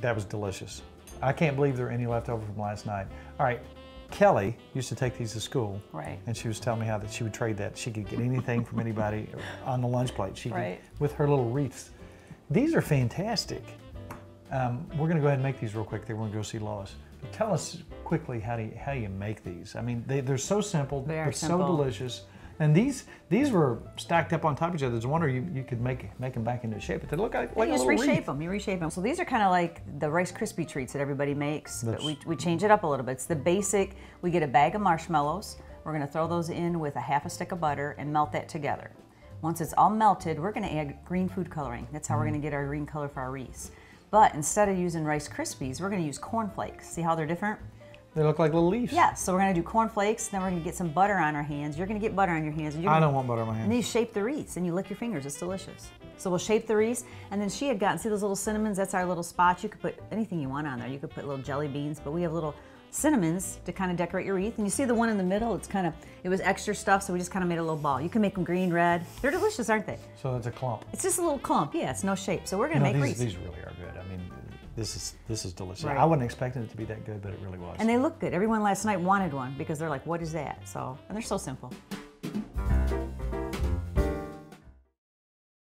That was delicious. I can't believe there are any left over from last night. All right, Kelly used to take these to school. Right. And she was telling me how that she would trade that. She could get anything from anybody on the lunch plate. She right. could, with her little wreaths. These are fantastic. We're going to go ahead and make these real quick. Then we're going to go see Lois. But tell us quickly how do you make these? I mean, they're so simple. They are simple. So delicious. And these were stacked up on top of each other. It's a wonder you could make them back into shape. But they look like you just reshape wreath. Them. You reshape them. So these are kind of like the Rice Krispie treats that everybody makes, but we change it up a little bit. It's the basic. We get a bag of marshmallows. We're going to throw those in with a half a stick of butter and melt that together. Once it's all melted, we're going to add green food coloring. That's how we're going to get our green color for our wreaths. But instead of using Rice Krispies, we're going to use cornflakes. See how they're different? They look like little leaves. Yeah, so we're gonna do cornflakes, then we're gonna get some butter on our hands. You're gonna get butter on your hands. I don't want butter on my hands. And then you shape the wreaths and you lick your fingers, it's delicious. So we'll shape the wreaths, and then she had gotten, see those little cinnamons, that's our little spots. You could put anything you want on there. You could put little jelly beans, but we have little cinnamons to kind of decorate your wreath. And you see the one in the middle, it's kind of, it was extra stuff, so we just kind of made a little ball. You can make them green, red. They're delicious, aren't they? So it's a clump. It's just a little clump, yeah, it's no shape. So we're gonna make wreaths. These really are good, I mean, This is delicious. Right. I wasn't expecting it to be that good, but it really was. And they look good. Everyone last night wanted one because they're like, what is that? So, and they're so simple.